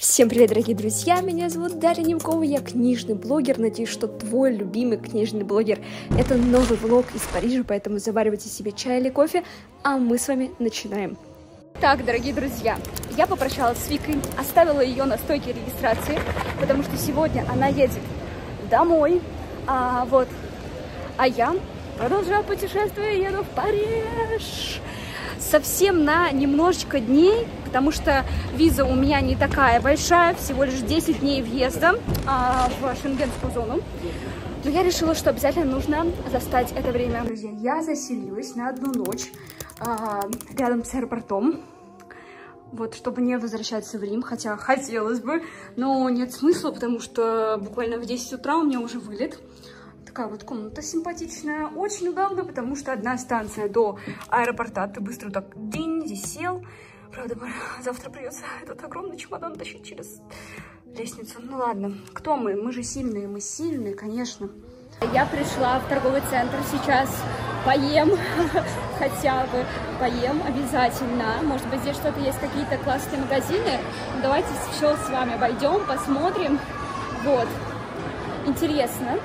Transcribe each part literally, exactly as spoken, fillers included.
Всем привет, дорогие друзья, меня зовут Дарья Немкова, я книжный блогер, надеюсь, что твой любимый книжный блогер. Это новый влог из Парижа, поэтому заваривайте себе чай или кофе, а мы с вами начинаем. Так, дорогие друзья, я попрощалась с Викой, оставила ее на стойке регистрации, потому что сегодня она едет домой, а вот, а я продолжаю путешествие, еду в Париж. Совсем на немножечко дней, потому что виза у меня не такая большая, всего лишь десять дней въезда а, в шенгенскую зону. Но я решила, что обязательно нужно застать это время. Друзья, я заселилась на одну ночь а, рядом с аэропортом, вот, чтобы не возвращаться в Рим, хотя хотелось бы, но нет смысла, потому что буквально в десять утра у меня уже вылет. Такая вот комната симпатичная, очень удобно, потому что одна станция до аэропорта, ты быстро так день здесь сел. Правда, завтра придется этот огромный чемодан тащить через лестницу. Ну ладно, кто мы? Мы же сильные, мы сильные, конечно. Я пришла в торговый центр, сейчас поем, хотя бы поем обязательно. Может быть, здесь что-то есть, какие-то классные магазины. Давайте еще с вами обойдем, посмотрим. Вот. Интересно,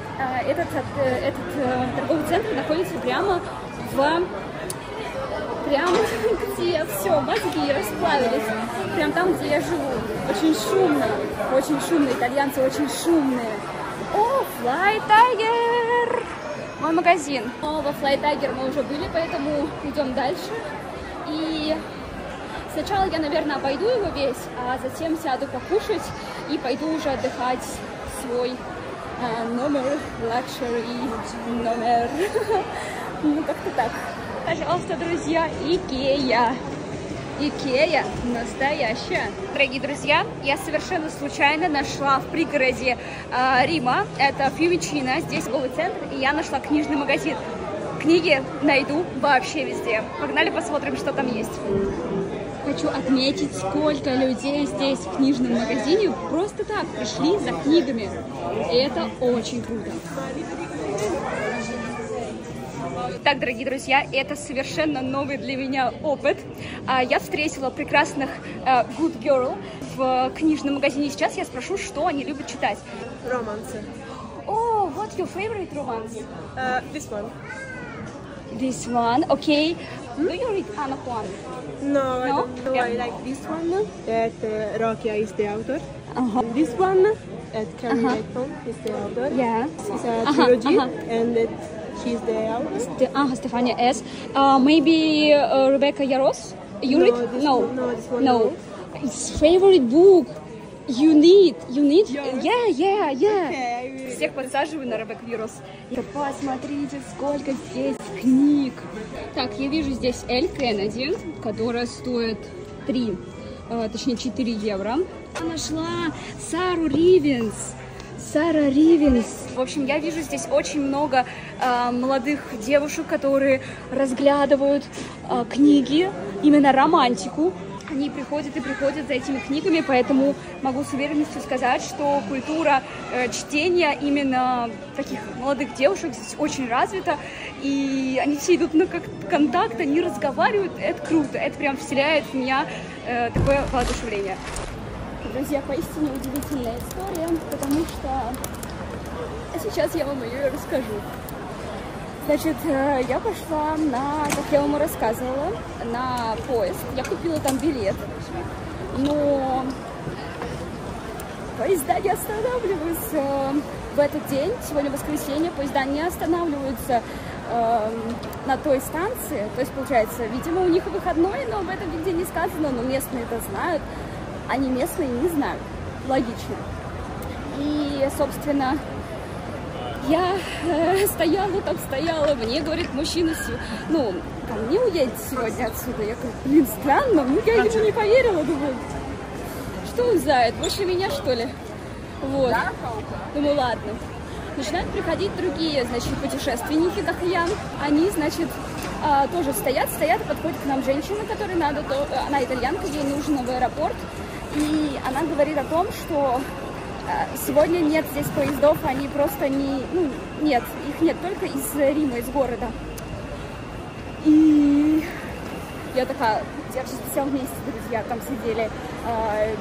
этот, этот торговый центр находится прямо в... Прямо где все, мозги расплавились. Прям там, где я живу. Очень шумно, очень шумно, итальянцы очень шумные. О, Fly Tiger! Мой магазин. Но во Fly Tiger мы уже были, поэтому идем дальше. И сначала я, наверное, обойду его весь, а затем сяду покушать и пойду уже отдыхать в свой... А, номер, лакшери, номер, ну как-то так. Пожалуйста, друзья, Икея. Икея настоящая. Дорогие друзья, я совершенно случайно нашла в пригороде э, Рима, это Фьюмичино, здесь торговый центр, и я нашла книжный магазин. Книги найду вообще везде. Погнали посмотрим, что там есть. Хочу отметить, сколько людей здесь в книжном магазине просто так пришли за книгами. И это очень круто. Так, дорогие друзья, это совершенно новый для меня опыт. Я встретила прекрасных Good Girl в книжном магазине. Сейчас я спрошу, что они любят читать. Романсы. О, what your favorite romance? Uh, this one. This one, okay. Do you read Anna Juan? No, no? I don't know. Yeah. I like this one, that uh, Rokia is the author. Uh-huh. This one, that Carrie uh-huh. Layton is the author. Yeah. It's a trilogy, uh-huh. Uh-huh. And that she's the author. Ste uh-huh, Stefania S. Uh, maybe uh, Rebecca Yarros? You no, read? No. One, no, this one no. No. It's favorite book. You need, you need. Yours? Yeah, yeah, yeah. Okay. Всех подсаживаю на Ребекку Ярос. Посмотрите, сколько здесь книг. Так, я вижу здесь Эль Кеннеди, которая стоит три, точнее четыре евро. Я нашла Сару Ривенс. Сара Ривенс. В общем, я вижу здесь очень много э, молодых девушек, которые разглядывают э, книги, именно романтику. Они приходят и приходят за этими книгами, поэтому могу с уверенностью сказать, что культура э, чтения именно таких молодых девушек здесь очень развита, и они все идут на контакт, они разговаривают, это круто, это прям вселяет в меня э, такое воодушевление. Друзья, поистине удивительная история, потому что сейчас я вам ее расскажу. Значит, я пошла на, как я вам рассказывала, на поезд. Я купила там билет, но поезда не останавливаются в этот день. Сегодня воскресенье, поезда не останавливаются э, на той станции. То есть, получается, видимо, у них выходной, но об этом нигде не сказано. Но местные это знают, они местные не знают. Логично. И, собственно... Я э, стояла там, стояла, мне говорит мужчина, ну, ко мне уедет сегодня отсюда. Я говорю, блин, странно, ну я ему не поверила, думаю, что он знает, больше меня, что ли? Вот, думаю, ладно. Начинают приходить другие, значит, путешественники, как и я, они, значит, э, тоже стоят, стоят, подходит к нам женщина, которой надо, то, она итальянка, ей нужно в аэропорт, и она говорит о том, что... Сегодня нет здесь поездов, они просто не... Ну, нет, их нет, только из Рима, из города. И я такая, держитесь все вместе, друзья, там сидели э,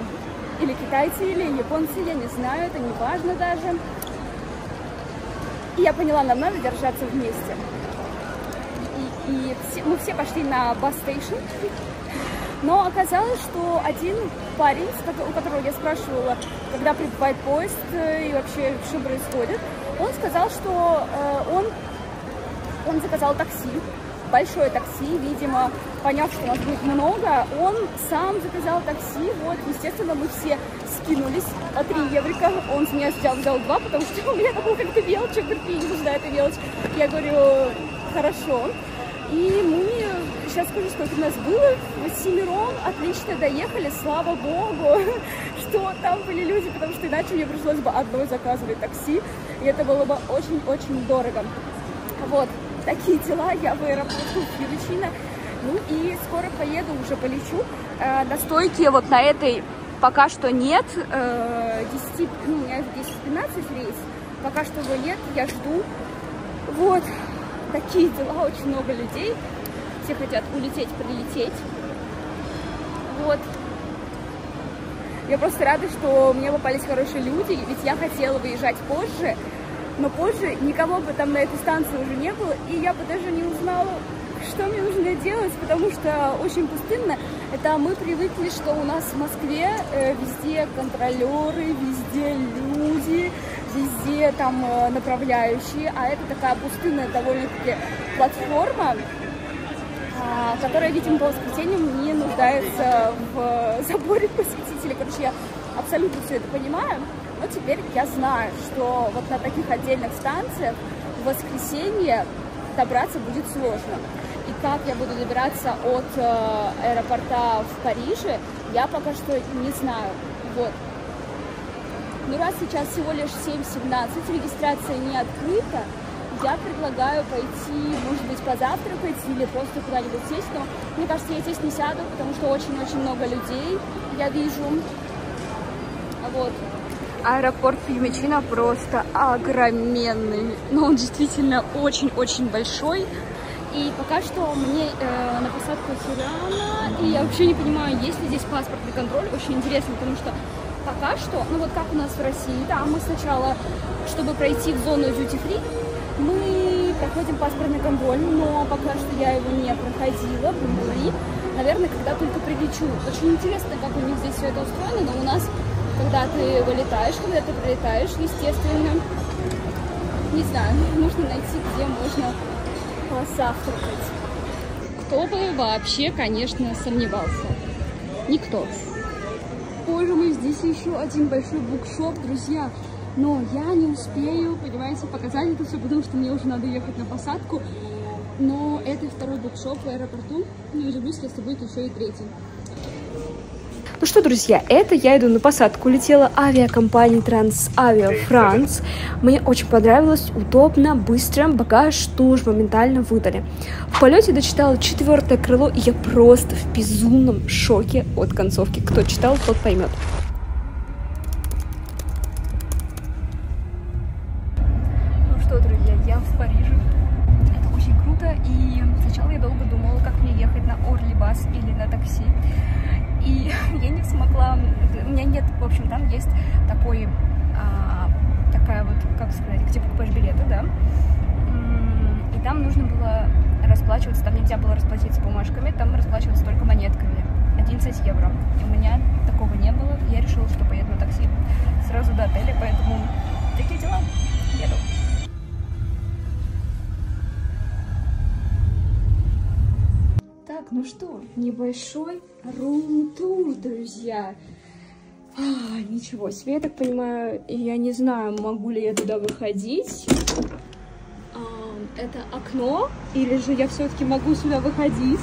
или китайцы, или японцы, я не знаю, это не важно даже. И я поняла, нам надо держаться вместе. И, и все, мы все пошли на бас-стейшн, но оказалось, что один парень, у которого я спрашивала, когда прибывает поезд и вообще что происходит, он сказал, что он, он заказал такси, большое такси, видимо, поняв, что нас будет много, он сам заказал такси, вот, естественно, мы все скинулись, а три еврика, он с меня взял, взял два, потому что у меня был как-то мелочь, я говорю, мне не нужна эта мелочь, я говорю, хорошо, и мы, сейчас скажу, сколько у нас было, семером, отлично доехали, слава богу, что там были люди, потому что иначе мне пришлось бы одной заказывать такси, и это было бы очень-очень дорого, вот. Такие дела, я в аэропорту Фьючина, ну и скоро поеду, уже полечу. Э, на стойке вот на этой пока что нет, э, десять, ну, у меня десять-пятнадцать рейс, пока что его нет, я жду. Вот, такие дела, очень много людей, все хотят улететь, прилететь. Вот, я просто рада, что мне попались хорошие люди, ведь я хотела выезжать позже. Но позже никого бы там на этой станции уже не было, и я бы даже не узнала, что мне нужно делать, потому что очень пустынно. Это мы привыкли, что у нас в Москве э, везде контролеры, везде люди, везде там э, направляющие, а это такая пустынная довольно-таки платформа, э, которая, видимо, по воскресеньям не нуждается в заборе посетителей. Короче, я абсолютно все это понимаю. Но теперь я знаю, что вот на таких отдельных станциях в воскресенье добраться будет сложно. И как я буду добираться от э, аэропорта в Париже, я пока что не знаю. Вот. Ну раз сейчас всего лишь семь семнадцать, регистрация не открыта, я предлагаю пойти, может быть, позавтракать или просто куда-нибудь сесть. Но мне кажется, я здесь не сяду, потому что очень-очень много людей я вижу. Вот. Аэропорт Фьюмичино просто огроменный, но он действительно очень-очень большой. И пока что мне э, на посадку Суряна, и я вообще не понимаю, есть ли здесь паспортный контроль, очень интересно, потому что пока что, ну вот как у нас в России, да, мы сначала, чтобы пройти в зону дьюти-фри, мы проходим паспортный контроль, но пока что я его не проходила, и, наверное, когда только прилечу. Очень интересно, как у них здесь все это устроено, но у нас... Когда ты вылетаешь, когда ты прилетаешь, естественно, не знаю, нужно найти, где можно позавтракать. Кто бы вообще, конечно, сомневался? Никто. Боже мой, здесь еще один большой букшоп, друзья. Но я не успею, понимаете, показать это все, потому что мне уже надо ехать на посадку. Но это второй букшоп в аэропорту. Не удивлюсь, если будет еще и третий. Ну что, друзья, это я иду на посадку. Летела авиакомпания Трансавиа Франс. Мне очень понравилось, удобно, быстро, багаж тоже моментально выдали. В полете дочитала четвертое крыло, и я просто в безумном шоке от концовки. Кто читал, тот поймет. Ну что, друзья, я в Париже. Это очень круто, и сначала я долго думала, как мне ехать на Орли-Бас или на такси. И я не смогла, у меня нет, в общем, там есть такой, а, такая вот, как сказать, где покупаешь билеты, да, и там нужно было расплачиваться, там нельзя было расплатиться бумажками, там расплачиваться только монетками, одиннадцать евро, и у меня такого не было, я решила, что поеду на такси сразу до отеля, поэтому такие дела, еду. Ну что, небольшой рум-тур, друзья. А, ничего себе, я так понимаю, я не знаю, могу ли я туда выходить. А, это окно, или же я все-таки могу сюда выходить?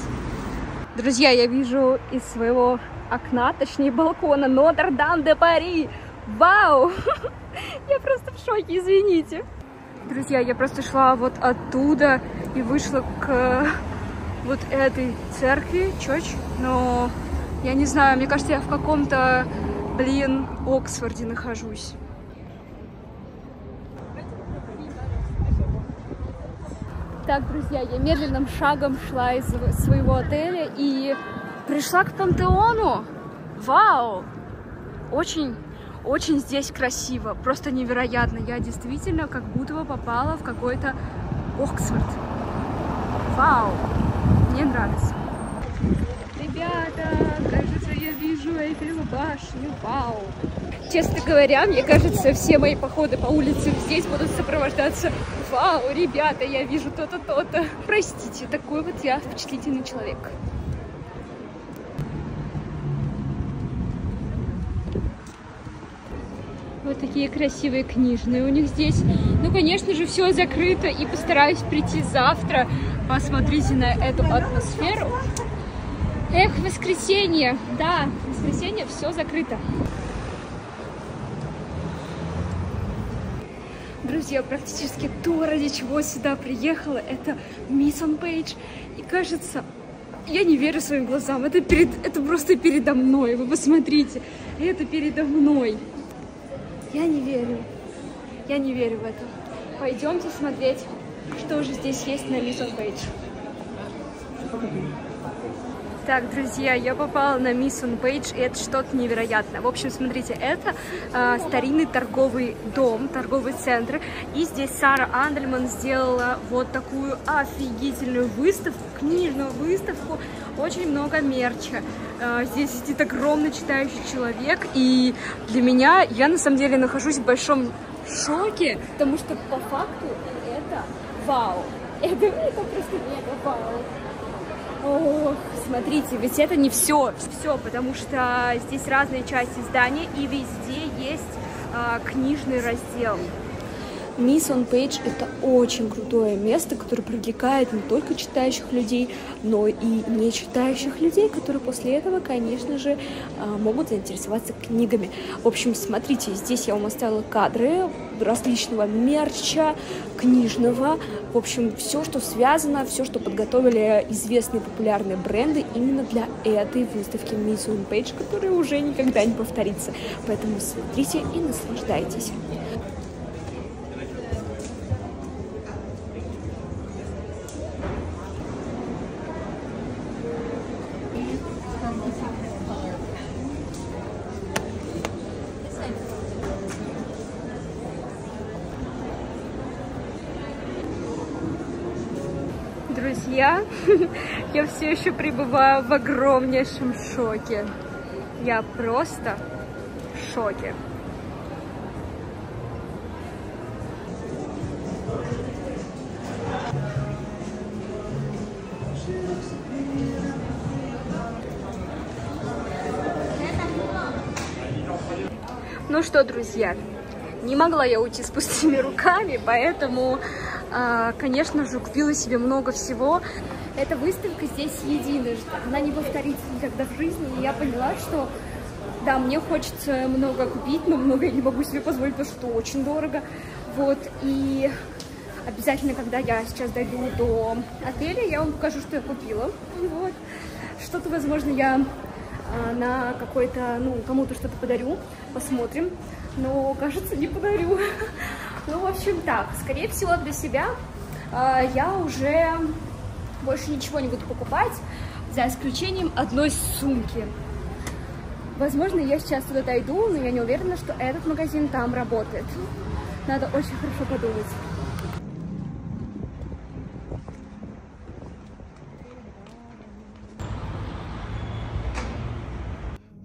Друзья, я вижу из своего окна, точнее балкона, Нотр-Дам-де-Пари. Вау! Я просто в шоке, извините. Друзья, я просто шла вот оттуда и вышла к... вот этой церкви, чёрч, но я не знаю, мне кажется, я в каком-то, блин, Оксфорде нахожусь. Так, друзья, я медленным шагом шла из своего отеля и пришла к Пантеону. Вау! очень, очень здесь красиво, просто невероятно. Я действительно как будто бы попала в какой-то Оксфорд. Вау, мне нравится. Ребята, кажется, я вижу Эйфелеву башню, вау. Честно говоря, мне кажется, все мои походы по улице здесь будут сопровождаться «Вау, ребята, я вижу то-то, то-то». Простите, такой вот я впечатлительный человек. Вот такие красивые книжные у них здесь. Ну, конечно же, все закрыто, и постараюсь прийти завтра. Посмотрите на эту атмосферу. Эх, воскресенье! Да, воскресенье, все закрыто. Друзья, практически то, ради чего сюда приехала, это Мисс Он Пейдж. И кажется, я не верю своим глазам. Это, перед, это просто передо мной. Вы посмотрите, это передо мной. Я не верю. Я не верю в это. Пойдемте смотреть, что же здесь есть на Мисс Он Пейдж. Так, друзья, я попала на Мисс Он Пейдж, и это что-то невероятное. В общем, смотрите, это э, старинный торговый дом, торговый центр. И здесь Сара Андельман сделала вот такую офигительную выставку, книжную выставку. Очень много мерча. Э, здесь сидит огромный читающий человек. И для меня, я на самом деле нахожусь в большом шоке, потому что по факту это вау. Это, это просто мега вау. Ох, смотрите, ведь это не все, все, потому что здесь разные части здания, и везде есть а, книжный раздел. Мисс Он Пейдж – это очень крутое место, которое привлекает не только читающих людей, но и не читающих людей, которые после этого, конечно же, могут заинтересоваться книгами. В общем, смотрите, здесь я вам оставила кадры различного мерча, книжного. В общем, все, что связано, все, что подготовили известные популярные бренды именно для этой выставки Мисс Он Пейдж, которая уже никогда не повторится. Поэтому смотрите и наслаждайтесь. Друзья, я все еще пребываю в огромнейшем шоке. Я просто в шоке. Ну что, друзья, не могла я уйти с пустыми руками, поэтому... Конечно же, купила себе много всего. Эта выставка здесь единожды. Она не повторится никогда в жизни. И я поняла, что да, мне хочется много купить, но много я не могу себе позволить, потому что очень дорого. Вот, и обязательно, когда я сейчас дойду до отеля, я вам покажу, что я купила. Вот. Что-то, возможно, я на какой-то, ну, кому-то что-то подарю. Посмотрим. Но, кажется, не подарю. Ну, в общем, так, скорее всего, для себя э, я уже больше ничего не буду покупать, за исключением одной сумки. Возможно, я сейчас туда дойду, но я не уверена, что этот магазин там работает. Надо очень хорошо подумать.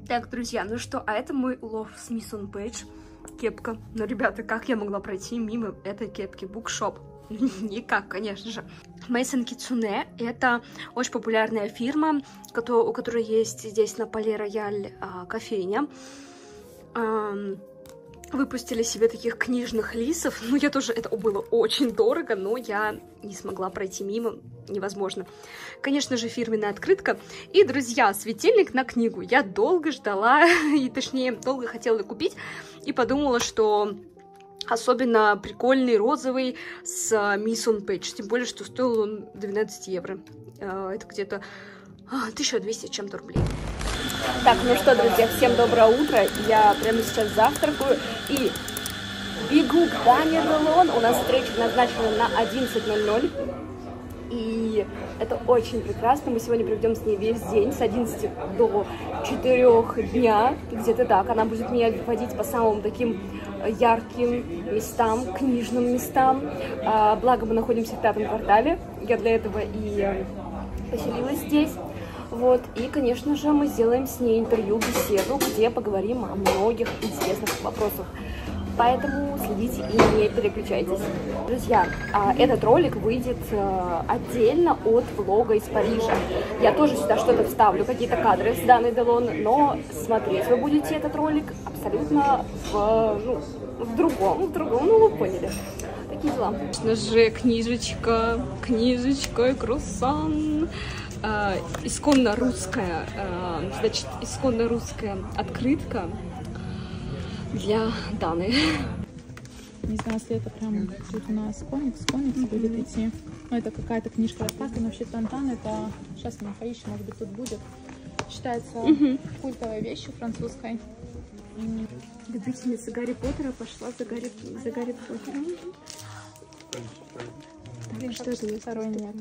Так, друзья, ну что, а это мой улов с Мисс Он Пейдж. Кепка. Но, ребята, как я могла пройти мимо этой кепки? Букшоп. Никак, конечно же. Мейсон Кицуне – это очень популярная фирма, у которой есть здесь на Пале Рояль кофейня. Выпустили себе таких книжных лисов. Ну, я тоже... Это было очень дорого, но я не смогла пройти мимо. Невозможно. Конечно же, фирменная открытка. И, друзья, светильник на книгу. Я долго ждала, и точнее, долго хотела купить. И подумала, что особенно прикольный розовый с Мисс Он Пейдж. Тем более, что стоил он двенадцать евро. Это где-то тысяча двести чем-то рублей. Так, ну что, друзья, всем доброе утро. Я прямо сейчас завтракаю и бегу к Дани Релон. У нас встреча назначена на одиннадцать ноль ноль. и это очень прекрасно. Мы сегодня проведем с ней весь день, с одиннадцати до четырёх дня, где-то так. Она будет меня водить по самым таким ярким местам, книжным местам. Благо мы находимся в пятом квартале, я для этого и поселилась здесь. Вот, и, конечно же, мы сделаем с ней интервью, беседу, где поговорим о многих интересных вопросах. Поэтому следите и не переключайтесь. Друзья, этот ролик выйдет отдельно от влога из Парижа. Я тоже сюда что-то вставлю, какие-то кадры с Даной Делон, но смотреть вы будете этот ролик абсолютно в, ну, в другом, в другом, ну вы поняли. Такие дела. Конечно же, книжечка, книжечка и круассан. Исконно русская, значит, исконно русская открытка для Даны. Не знаю, если это прям тут у нас комикс, комикс mm-hmm. будет идти. Ну, это какая-то книжка раскраска, но вообще Тантан, это сейчас мы поищем, может быть, тут будет. Считается mm-hmm. культовой вещью французской. Любительница Гарри Поттера пошла за Гарри, за Гарри Поттером. Так, что это не второй нет.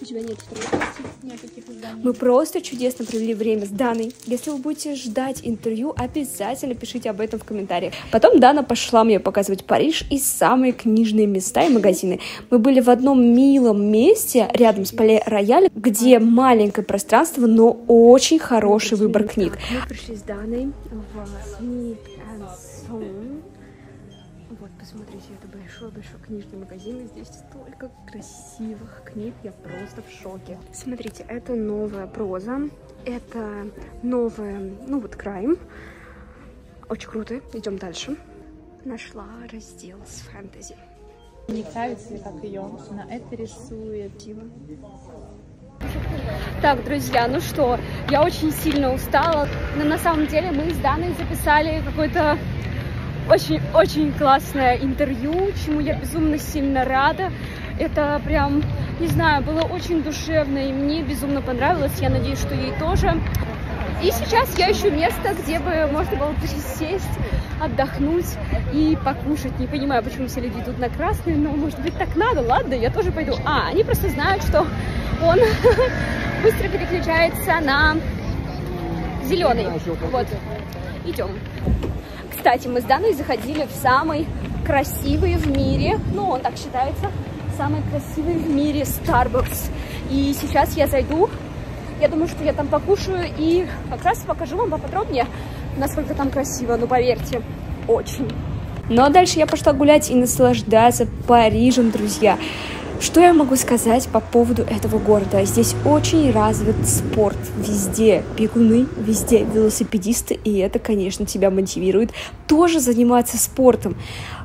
У тебя нет второй части? Нет таких изданий. Мы просто чудесно провели время с Даной. Если вы будете ждать интервью, обязательно пишите об этом в комментариях. Потом Дана пошла мне показывать Париж и самые книжные места и магазины. Мы были в одном милом месте рядом с Пале Рояль, где маленькое пространство, но очень хороший выбор книг. Мы пришли с Даной в Смит энд Сон. Вот, посмотрите, это большой-большой книжный магазин, и здесь столько красивых книг, я просто в шоке. Смотрите, это новая проза, это новая, ну вот, крайм, очень круто, идем дальше. Нашла раздел с фэнтези. Не нравится ли, как ее на это рисует? Так, друзья, ну что, я очень сильно устала, но на самом деле мы с Даной записали какой-то... Очень-очень классное интервью, чему я безумно сильно рада. Это прям, не знаю, было очень душевно, и мне безумно понравилось. Я надеюсь, что ей тоже. И сейчас я ищу место, где бы можно было присесть, отдохнуть и покушать. Не понимаю, почему все люди идут на красный, но, может быть, так надо. Ладно, я тоже пойду. А, они просто знают, что он быстро переключается на зеленый. Вот, идем. Кстати, мы с Даной заходили в самый красивый в мире, ну, он так считается, самый красивый в мире Starbucks. И сейчас я зайду, я думаю, что я там покушаю и как раз покажу вам поподробнее, насколько там красиво, ну, поверьте, очень. Ну, а дальше я пошла гулять и наслаждаться Парижем, друзья. Что я могу сказать по поводу этого города? Здесь очень развит спорт, везде бегуны, везде велосипедисты, и это, конечно, тебя мотивирует тоже заниматься спортом.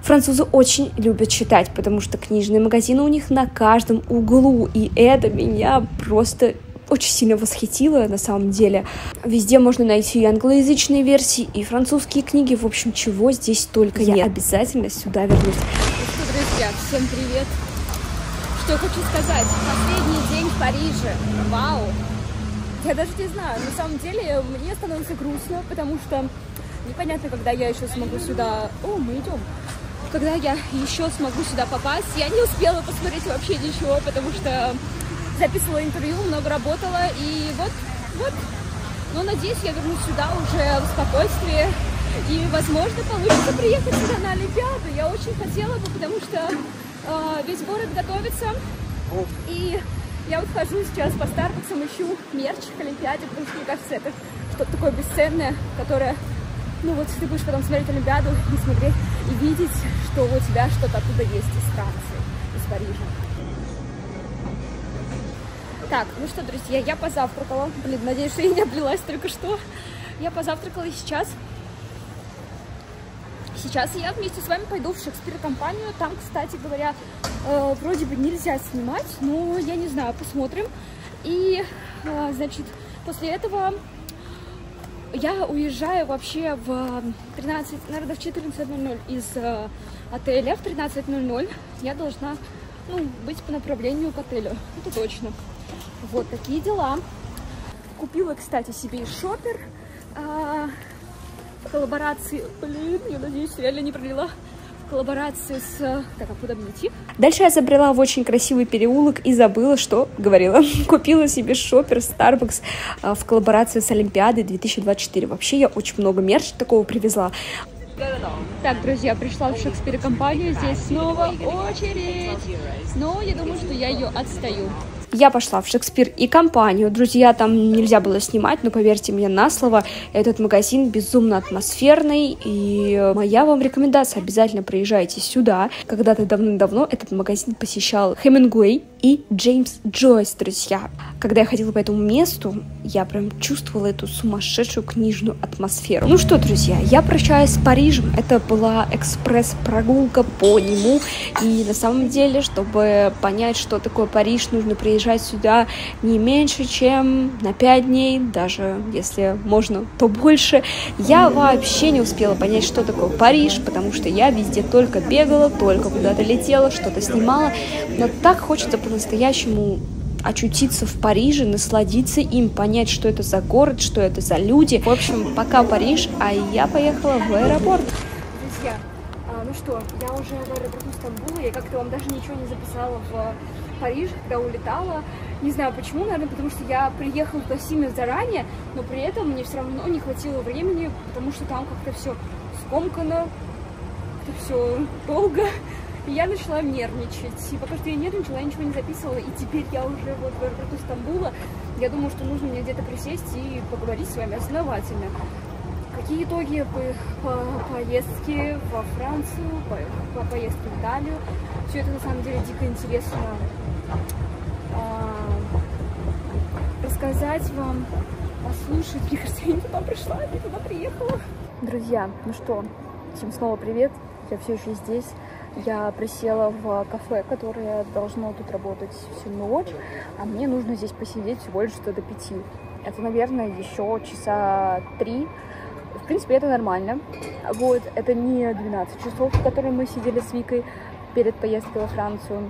Французы очень любят читать, потому что книжные магазины у них на каждом углу, и это меня просто очень сильно восхитило, на самом деле. Везде можно найти и англоязычные версии, и французские книги, в общем, чего здесь только нет. Я обязательно сюда вернусь. Ну что, друзья, всем привет! Что я хочу сказать, последний день в Париже, вау, я даже не знаю, на самом деле мне становится грустно, потому что непонятно, когда я еще смогу сюда, о, мы идем, когда я еще смогу сюда попасть, я не успела посмотреть вообще ничего, потому что записывала интервью, много работала, и вот, вот, но надеюсь, я вернусь сюда уже в спокойствии, и, возможно, получится приехать сюда на Олимпиаду, я очень хотела бы, потому что... Весь город готовится, и я вот хожу сейчас по Старбаксам, ищу мерч к Олимпиаде, потому что, мне кажется, это что-то такое бесценное, которое, ну вот, ты будешь потом смотреть Олимпиаду и смотреть, и видеть, что у тебя что-то оттуда есть из Франции, из Парижа. Так, ну что, друзья, я позавтракала, блин, надеюсь, что я не облилась только что, я позавтракала и сейчас... Сейчас я вместе с вами пойду в Шекспир-компанию. Там, кстати говоря, э, вроде бы нельзя снимать, но я не знаю, посмотрим. И, э, значит, после этого я уезжаю вообще в тринадцать, наверное, в четырнадцать ноль-ноль из э, отеля. В тринадцать ноль-ноль я должна, ну, быть по направлению к отелю. Это точно. Вот такие дела. Купила, кстати, себе шопер. Э, коллаборации, блин, я надеюсь, реально не пролила коллаборацию с... Так, откуда мне идти? Дальше я забрела в очень красивый переулок и забыла, что говорила. Купила себе шоппер Starbucks в коллаборации с Олимпиадой две тысячи двадцать четыре. Вообще я очень много мерча такого привезла. Так, друзья, пришла в Шекспир-компанию, здесь снова очередь, но я думаю, что я ее отстаю. Я пошла в Шекспир и компанию, друзья, там нельзя было снимать, но поверьте мне на слово, этот магазин безумно атмосферный, и моя вам рекомендация, обязательно приезжайте сюда. Когда-то давным-давно этот магазин посещал Хемингуэй и Джеймс Джойс, друзья. Когда я ходила по этому месту, я прям чувствовала эту сумасшедшую книжную атмосферу. Ну что, друзья, я прощаюсь с Парижем, это была экспресс-прогулка по нему, и на самом деле, чтобы понять, что такое Париж, нужно приезжать Приезжать сюда не меньше, чем на пять дней, даже если можно, то больше. Я вообще не успела понять, что такое Париж, потому что я везде только бегала, только куда-то летела, что-то снимала. Но так хочется по-настоящему очутиться в Париже, насладиться им, понять, что это за город, что это за люди. В общем, пока Париж, а я поехала в аэропорт. Друзья, ну что, я уже в аэропорту Стамбула, я как-то вам даже ничего не записала в... Париж, когда улетала, не знаю почему, наверное, потому что я приехала туда сильно заранее, но при этом мне все равно не хватило времени, потому что там как-то все скомкано, как-то все долго, и я начала нервничать. И пока что я нервничала, я ничего не записывала, и теперь я уже вот в аэропорту Стамбула, я думаю, что нужно мне где-то присесть и поговорить с вами основательно. Какие итоги по, по поездке во Францию, по, по поездке в Италию. Все это на самом деле дико интересно а, рассказать вам, послушать. Мне кажется, я не туда пришла, не туда приехала. Друзья, ну что, всем снова привет. Я все еще здесь. Я присела в кафе, которое должно тут работать всю ночь, а мне нужно здесь посидеть всего лишь до пяти. Это, наверное, еще часа три. В принципе, это нормально. Вот, это не двенадцать часов, в которые мы сидели с Викой перед поездкой во Францию.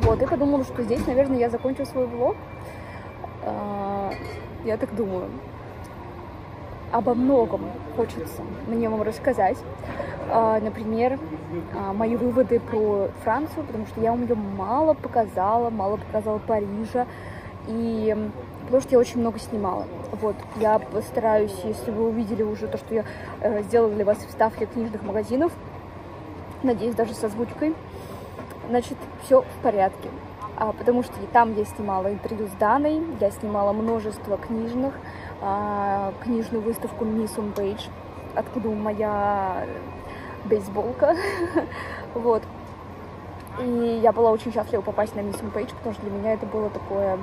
Вот, и подумала, что здесь, наверное, я закончу свой влог. Я так думаю. Обо многом хочется мне вам рассказать. Например, мои выводы про Францию, потому что я вам ее мало показала, мало показала Парижа. И... потому что я очень много снимала. Вот, я постараюсь, если вы увидели уже то, что я э, сделала для вас вставки книжных магазинов, надеюсь, даже с озвучкой, значит, все в порядке. А, потому что и там я снимала интервью с Даной, я снимала множество книжных, а, книжную выставку Miss on Page, откуда моя бейсболка. Вот. И я была очень счастлива попасть на Miss on Page, потому что для меня это было такое...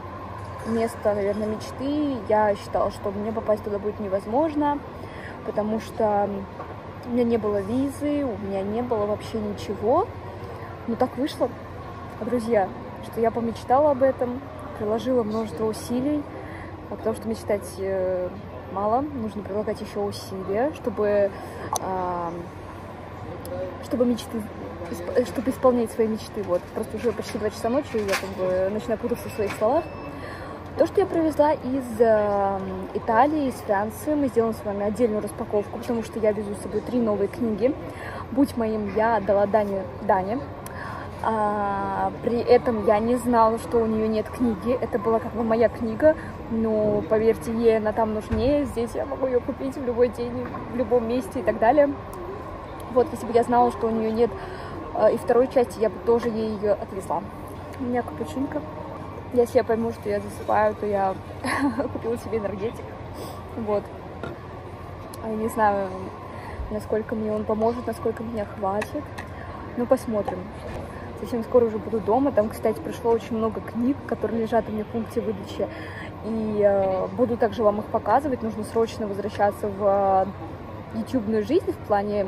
место, наверное, мечты. Я считала, что мне попасть туда будет невозможно, потому что у меня не было визы, у меня не было вообще ничего. Но так вышло, друзья, что я помечтала об этом, приложила множество усилий, потому что мечтать мало, нужно прилагать еще усилия, чтобы, чтобы мечты... чтобы исполнять свои мечты. Вот. Просто уже почти два часа ночи, я как бы начинаю путаться в своих словах. То, что я привезла из э, Италии, из Франции, мы сделаем с вами отдельную распаковку, потому что я везу с собой три новые книги. «Будь моим» я дала Дане. Дане. А, при этом я не знала, что у нее нет книги. Это была как бы моя книга, но, поверьте, ей она там нужнее. Здесь я могу ее купить в любой день, в любом месте и так далее. Вот, если бы я знала, что у нее нет э, и второй части, я бы тоже ей ее отвезла. У меня капучинка. Если я пойму, что я засыпаю, то я купила себе энергетик. Вот. Я не знаю, насколько мне он поможет, насколько меня хватит. Но посмотрим. Совсем скоро уже буду дома. Там, кстати, пришло очень много книг, которые лежат у меня в пункте выдачи. И э, буду также вам их показывать. Нужно срочно возвращаться в э, ютубную жизнь в плане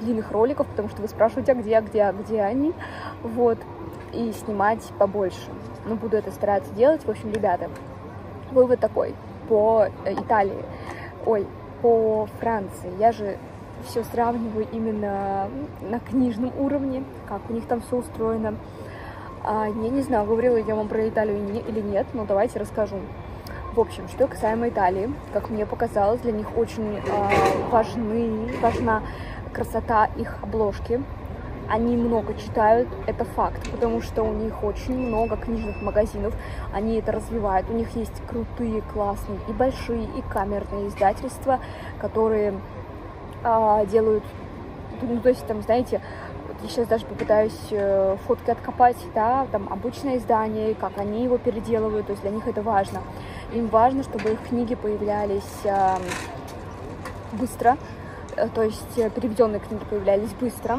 длинных роликов, потому что вы спрашиваете, а где, а где, а где они. Вот. И снимать побольше. Но буду это стараться делать. В общем, ребята, вывод такой по Италии, ой, по Франции. Я же все сравниваю именно на книжном уровне, как у них там все устроено. А, я не знаю, говорила я вам про Италию или нет, но давайте расскажу. В общем, что касаемо Италии, как мне показалось, для них очень а, важны, важна красота их обложки. Они много читают, это факт, потому что у них очень много книжных магазинов, они это развивают. У них есть крутые, классные и большие, и камерные издательства, которые а, делают, ну, то есть там, знаете, вот я сейчас даже попытаюсь э, фотки откопать, да, там обычное издание, как они его переделывают, то есть для них это важно. Им важно, чтобы их книги появлялись э, быстро, э, то есть переведенные книги появлялись быстро.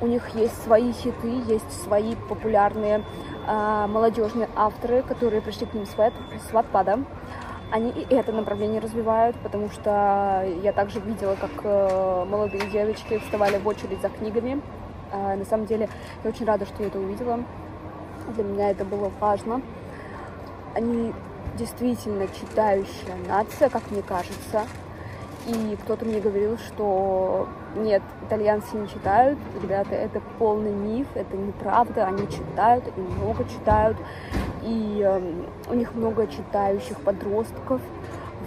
У них есть свои хиты, есть свои популярные э, молодежные авторы, которые пришли к ним с Wattpad. Они и это направление развивают, потому что я также видела, как э, молодые девочки вставали в очередь за книгами. Э, на самом деле, я очень рада, что я это увидела. Для меня это было важно. Они действительно читающая нация, как мне кажется. И кто-то мне говорил, что нет, итальянцы не читают. Ребята, это полный миф, это неправда. Они читают, они много читают. И э, у них много читающих подростков.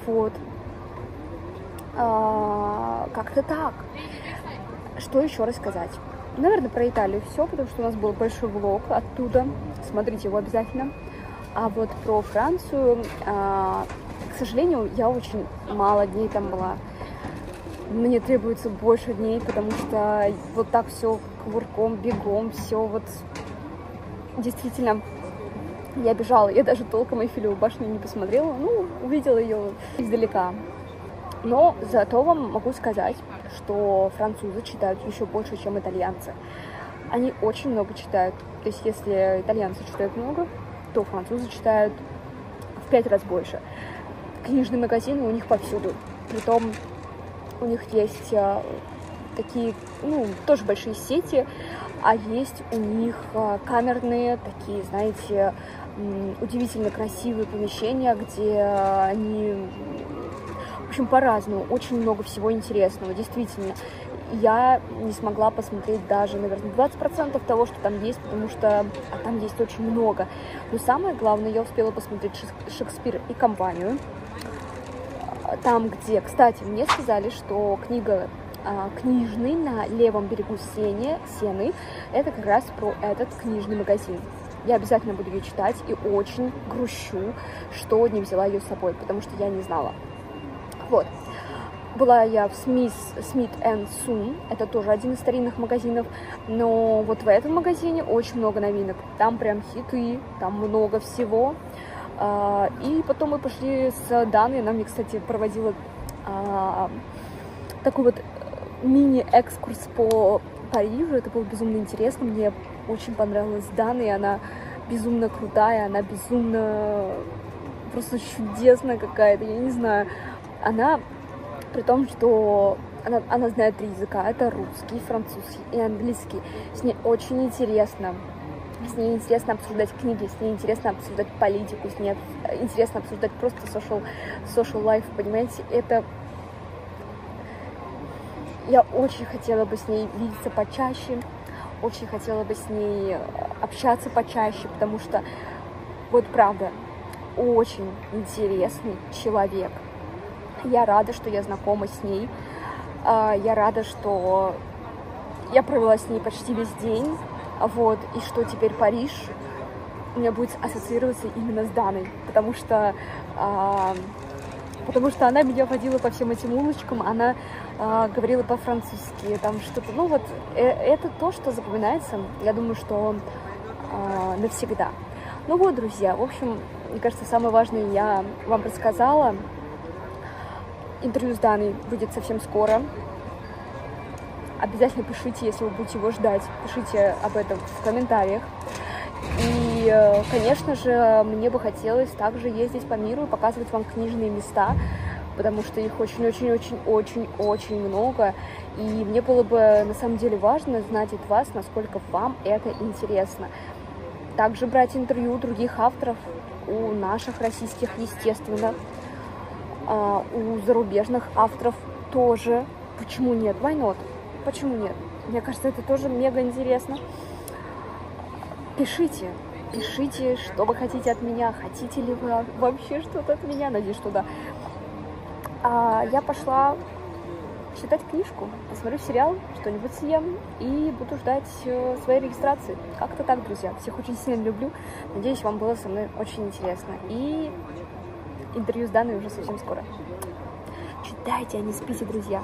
Вот. А, как-то так. Что еще рассказать? Наверное, про Италию все, потому что у нас был большой влог оттуда. Смотрите его обязательно. А вот про Францию... А, к сожалению, я очень мало дней там была. Мне требуется больше дней, потому что вот так все кувырком, бегом, все вот... Действительно, я бежала. Я даже толком Эйфелеву башню не посмотрела. Ну, увидела ее издалека. Но зато вам могу сказать, что французы читают еще больше, чем итальянцы. Они очень много читают. То есть, если итальянцы читают много, то французы читают в пять раз больше. Книжные магазины у них повсюду. Притом у них есть а, такие, ну, тоже большие сети, а есть у них а, камерные, такие, знаете, удивительно красивые помещения, где они, в общем, по-разному, очень много всего интересного, действительно. Я не смогла посмотреть даже, наверное, двадцать процентов того, что там есть, потому что а там есть очень много. Но самое главное, я успела посмотреть Шекспира и компанию. Там, где, кстати, мне сказали, что книга а, «Книжный» на левом берегу Сены, Сены, это как раз про этот книжный магазин. Я обязательно буду ее читать и очень грущу, что не взяла ее с собой, потому что я не знала. Вот. Была я в Smith энд Son, это тоже один из старинных магазинов, но вот в этом магазине очень много новинок. Там прям хиты, там много всего. И потом мы пошли с Даной, она мне, кстати, проводила а, такой вот мини-экскурс по Парижу, это было безумно интересно, мне очень понравилась Дана, она безумно крутая, она безумно просто чудесная какая-то, я не знаю, она, при том, что она, она знает три языка, это русский, французский и английский, с ней очень интересно. С ней интересно обсуждать книги, с ней интересно обсуждать политику, с ней интересно обсуждать просто social, social life, понимаете? Это... Я очень хотела бы с ней видеться почаще, очень хотела бы с ней общаться почаще, потому что, вот правда, очень интересный человек. Я рада, что я знакома с ней, я рада, что я провела с ней почти весь день. Вот, и что теперь Париж у меня будет ассоциироваться именно с Даной, потому что, а, потому что она меня водила по всем этим улочкам, она а, говорила по-французски, там что-то, ну вот, э, это то, что запоминается, я думаю, что а, навсегда. Ну вот, друзья, в общем, мне кажется, самое важное я вам рассказала. Интервью с Даной будет совсем скоро. Обязательно пишите, если вы будете его ждать, пишите об этом в комментариях. И, конечно же, мне бы хотелось также ездить по миру и показывать вам книжные места, потому что их очень-очень-очень-очень-очень много. И мне было бы, на самом деле, важно знать от вас, насколько вам это интересно. Также брать интервью у других авторов, у наших российских, естественно, у зарубежных авторов тоже. Почему нет? Why not? Почему нет? Мне кажется, это тоже мега интересно. Пишите, пишите, что вы хотите от меня, хотите ли вы вообще что-то от меня, надеюсь, что да. А я пошла читать книжку, посмотрю сериал, что-нибудь съем и буду ждать своей регистрации. Как-то так, друзья. Всех очень сильно люблю. Надеюсь, вам было со мной очень интересно. И интервью с Даной уже совсем скоро. Читайте, а не спите, друзья.